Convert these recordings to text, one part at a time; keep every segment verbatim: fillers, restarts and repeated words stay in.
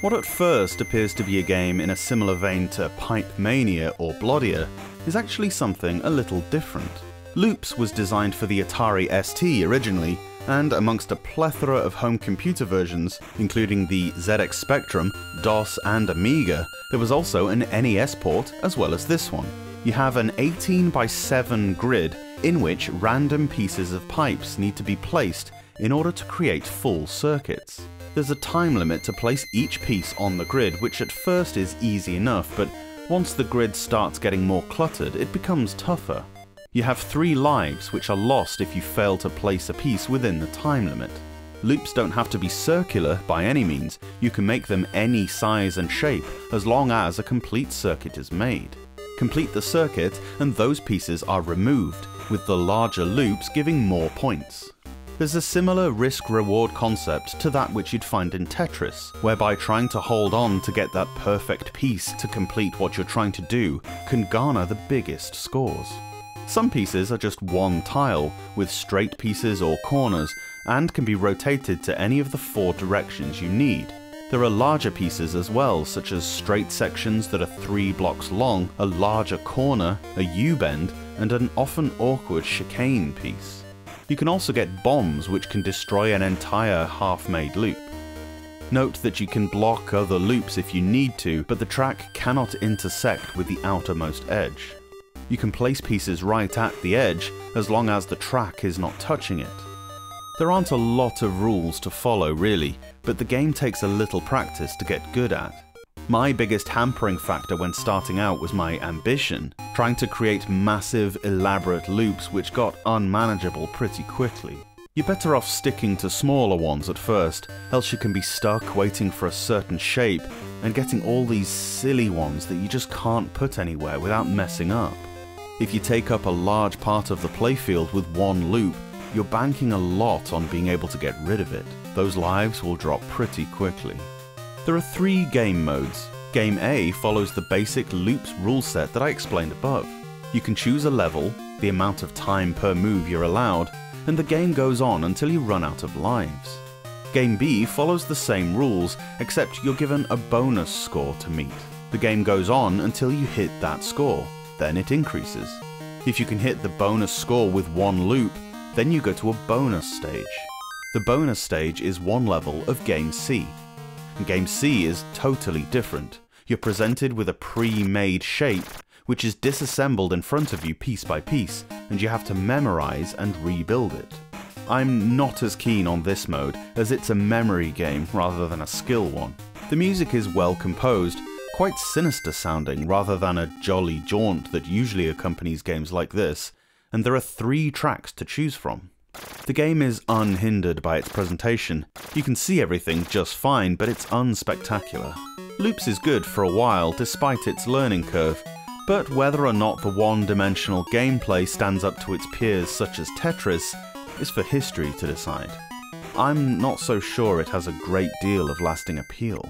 What at first appears to be a game in a similar vein to Pipe Mania or Blodia is actually something a little different. Loopz was designed for the Atari S T originally, and amongst a plethora of home computer versions, including the Z X Spectrum, DOS and Amiga, there was also an N E S port as well as this one. You have an eighteen by seven grid in which random pieces of pipes need to be placed in order to create full circuits. There's a time limit to place each piece on the grid, which at first is easy enough, but once the grid starts getting more cluttered, it becomes tougher. You have three lives, which are lost if you fail to place a piece within the time limit. Loops don't have to be circular by any means, you can make them any size and shape as long as a complete circuit is made. Complete the circuit and those pieces are removed, with the larger loops giving more points. There's a similar risk-reward concept to that which you'd find in Tetris, whereby trying to hold on to get that perfect piece to complete what you're trying to do can garner the biggest scores. Some pieces are just one tile, with straight pieces or corners, and can be rotated to any of the four directions you need. There are larger pieces as well, such as straight sections that are three blocks long, a larger corner, a U-bend, and an often awkward chicane piece. You can also get bombs, which can destroy an entire half-made loop. Note that you can block other loops if you need to, but the track cannot intersect with the outermost edge. You can place pieces right at the edge, as long as the track is not touching it. There aren't a lot of rules to follow really, but the game takes a little practice to get good at. My biggest hampering factor when starting out was my ambition, trying to create massive, elaborate loops which got unmanageable pretty quickly. You're better off sticking to smaller ones at first, else you can be stuck waiting for a certain shape and getting all these silly ones that you just can't put anywhere without messing up. If you take up a large part of the playfield with one loop, you're banking a lot on being able to get rid of it. Those lives will drop pretty quickly. There are three game modes. Game A follows the basic Loops rule set that I explained above. You can choose a level, the amount of time per move you're allowed, and the game goes on until you run out of lives. Game B follows the same rules, except you're given a bonus score to meet. The game goes on until you hit that score. Then it increases. If you can hit the bonus score with one loop, then you go to a bonus stage. The bonus stage is one level of Game C. And Game C is totally different. You're presented with a pre-made shape, which is disassembled in front of you piece by piece, and you have to memorize and rebuild it. I'm not as keen on this mode, as it's a memory game rather than a skill one. The music is well composed, quite sinister sounding rather than a jolly jaunt that usually accompanies games like this, and there are three tracks to choose from. The game is unhindered by its presentation. You can see everything just fine, but it's unspectacular. Loops is good for a while despite its learning curve, but whether or not the one-dimensional gameplay stands up to its peers such as Tetris is for history to decide. I'm not so sure it has a great deal of lasting appeal.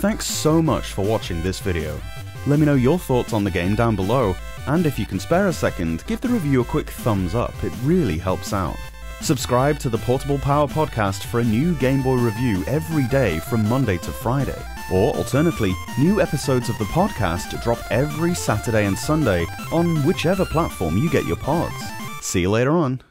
Thanks so much for watching this video. Let me know your thoughts on the game down below, and if you can spare a second, give the review a quick thumbs up, it really helps out. Subscribe to the Portable Power Podcast for a new Game Boy review every day from Monday to Friday. Or, alternately, new episodes of the podcast drop every Saturday and Sunday on whichever platform you get your pods. See you later on.